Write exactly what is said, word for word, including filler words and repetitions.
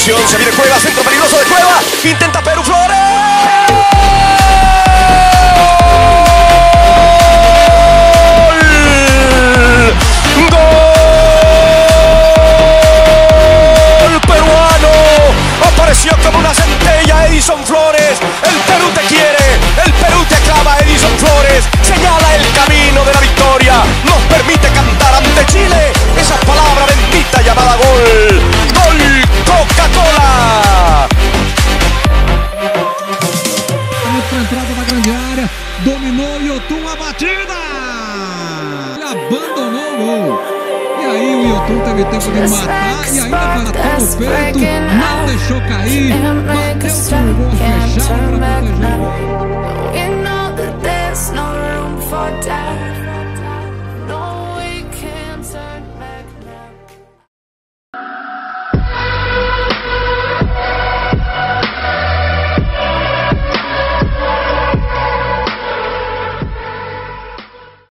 posición, se viene Cueva, centro peligroso de Cueva, intenta Perú Flores. Como una centella, Edison Flores, el Perú te quiere, el Perú te aclama. Edison Flores señala el camino de la victoria, nos permite cantar ante Chile esa palabra bendita llamada gol, gol Coca-Cola. Outra entrada na grande área, dominou Yotún a batida, ele abandonou o gol. E aí o Yotún teve tempo de matar e ainda para todo o peito, não deixou cair, bateu com o gol fechado para proteger o gol.